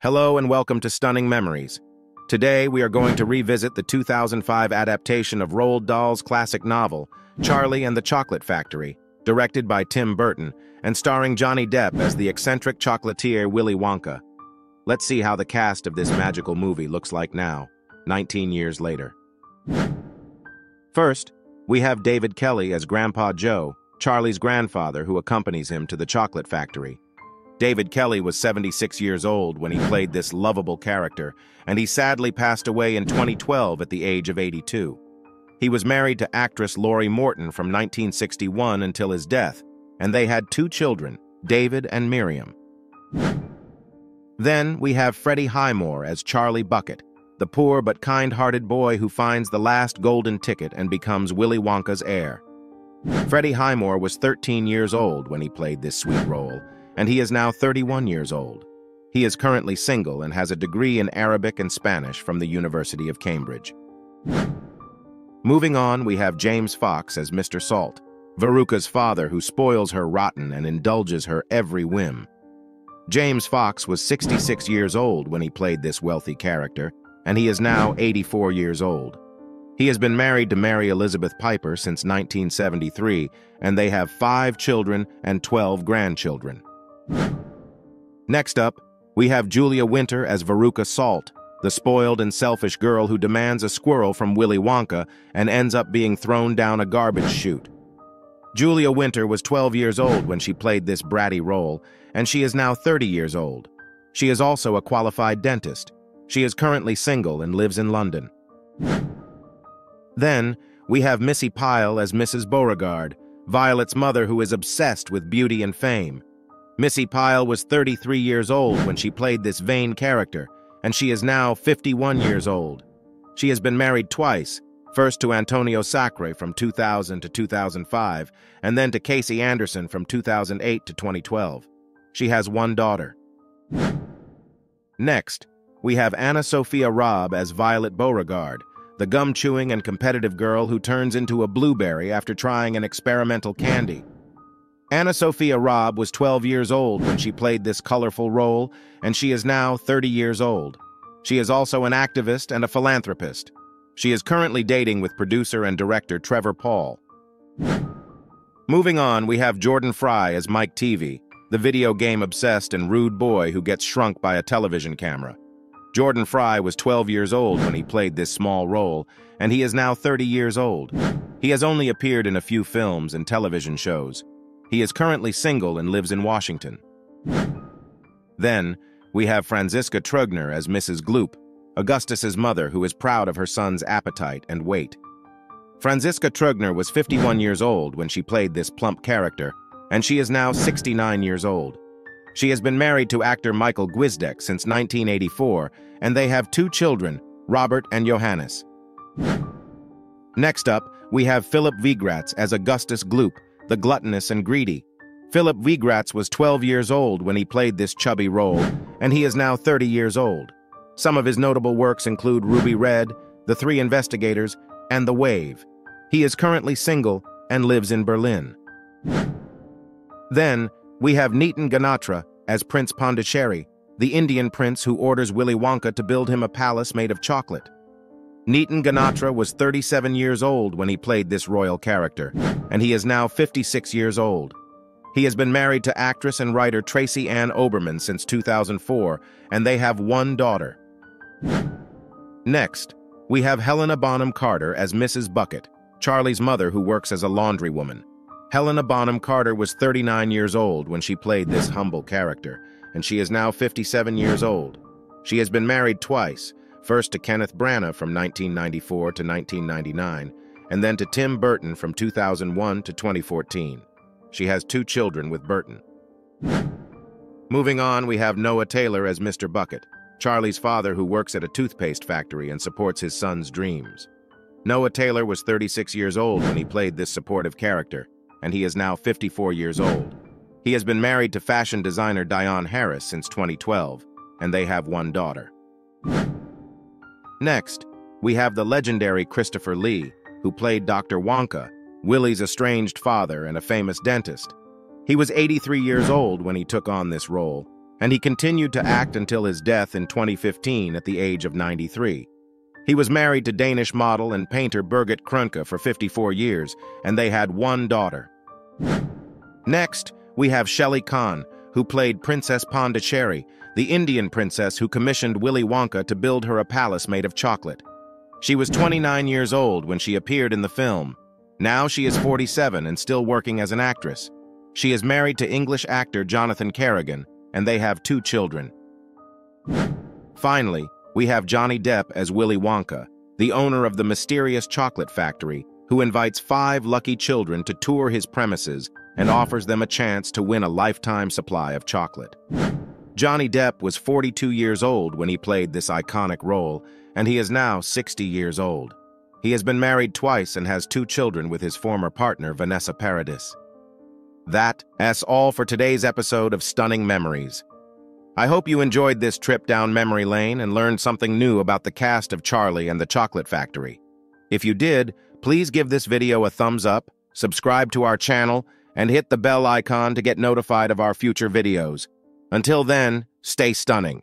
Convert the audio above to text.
Hello and welcome to Stunning Memories. Today we are going to revisit the 2005 adaptation of Roald Dahl's classic novel, Charlie and the Chocolate Factory, directed by Tim Burton, and starring Johnny Depp as the eccentric chocolatier Willy Wonka. Let's see how the cast of this magical movie looks like now, 19 years later. First, we have David Kelly as Grandpa Joe, Charlie's grandfather who accompanies him to the chocolate factory. David Kelly was 76 years old when he played this lovable character, and he sadly passed away in 2012 at the age of 82. He was married to actress Lori Morton from 1961 until his death, and they had two children, David and Miriam. Then we have Freddie Highmore as Charlie Bucket, the poor but kind-hearted boy who finds the last golden ticket and becomes Willy Wonka's heir. Freddie Highmore was 13 years old when he played this sweet role, and he is now 31 years old. He is currently single and has a degree in Arabic and Spanish from the University of Cambridge. Moving on, we have James Fox as Mr. Salt, Veruca's father who spoils her rotten and indulges her every whim. James Fox was 66 years old when he played this wealthy character, and he is now 84 years old. He has been married to Mary Elizabeth Piper since 1973, and they have 5 children and 12 grandchildren. Next up, we have Julia Winter as Veruca Salt, the spoiled and selfish girl who demands a squirrel from Willy Wonka and ends up being thrown down a garbage chute. Julia Winter was 12 years old when she played this bratty role, and she is now 30 years old. She is also a qualified dentist. She is currently single and lives in London. Then, we have Missy Pyle as Mrs. Beauregarde, Violet's mother who is obsessed with beauty and fame. Missy Pyle was 33 years old when she played this vain character, and she is now 51 years old. She has been married twice, first to Antonio Sacre from 2000 to 2005, and then to Casey Anderson from 2008 to 2012. She has 1 daughter. Next, we have AnnaSophia Robb as Violet Beauregarde, the gum-chewing and competitive girl who turns into a blueberry after trying an experimental candy. AnnaSophia Robb was 12 years old when she played this colorful role, and she is now 30 years old. She is also an activist and a philanthropist. She is currently dating with producer and director Trevor Paul. Moving on, we have Jordan Fry as Mike TV, the video game-obsessed and rude boy who gets shrunk by a television camera. Jordan Fry was 12 years old when he played this small role, and he is now 30 years old. He has only appeared in a few films and television shows. He is currently single and lives in Washington. Then, we have Franziska Troegner as Mrs. Gloop, Augustus's mother who is proud of her son's appetite and weight. Franziska Troegner was 51 years old when she played this plump character, and she is now 69 years old. She has been married to actor Michael Gwizdek since 1984, and they have 2 children, Robert and Johannes. Next up, we have Philip Wiegratz as Augustus Gloop, the gluttonous and greedy. Philip Wiegratz was 12 years old when he played this chubby role, and he is now 30 years old. Some of his notable works include Ruby Red, The Three Investigators, and The Wave. He is currently single and lives in Berlin. Then, we have Nitin Ganatra as Prince Pondicherry, the Indian prince who orders Willy Wonka to build him a palace made of chocolate. Nitin Ganatra was 37 years old when he played this royal character, and he is now 56 years old. He has been married to actress and writer Tracy Ann Oberman since 2004, and they have 1 daughter. Next, we have Helena Bonham Carter as Mrs. Bucket, Charlie's mother who works as a laundry woman. Helena Bonham Carter was 39 years old when she played this humble character, and she is now 57 years old. She has been married twice, first to Kenneth Branagh from 1994 to 1999, and then to Tim Burton from 2001 to 2014. She has 2 children with Burton. Moving on, we have Noah Taylor as Mr. Bucket, Charlie's father who works at a toothpaste factory and supports his son's dreams. Noah Taylor was 36 years old when he played this supportive character, and he is now 54 years old. He has been married to fashion designer Dionne Harris since 2012, and they have 1 daughter. Next, we have the legendary Christopher Lee, who played Dr. Wonka, Willy's estranged father and a famous dentist. He was 83 years old when he took on this role, and he continued to act until his death in 2015 at the age of 93. He was married to Danish model and painter Birgit Krønke for 54 years, and they had one daughter. Next, we have Shelly Khan, who played Princess Pondicherry, the Indian princess who commissioned Willy Wonka to build her a palace made of chocolate. She was 29 years old when she appeared in the film. Now she is 47 and still working as an actress. She is married to English actor Jonathan Kerrigan, and they have 2 children. Finally, we have Johnny Depp as Willy Wonka, the owner of the mysterious chocolate factory, who invites 5 lucky children to tour his premises and offers them a chance to win a lifetime supply of chocolate. Johnny Depp was 42 years old when he played this iconic role, and he is now 60 years old. He has been married twice and has 2 children with his former partner, Vanessa Paradis. That's all for today's episode of Stunning Memories. I hope you enjoyed this trip down memory lane and learned something new about the cast of Charlie and the Chocolate Factory. If you did, please give this video a thumbs up, subscribe to our channel, and hit the bell icon to get notified of our future videos. Until then, stay stunning.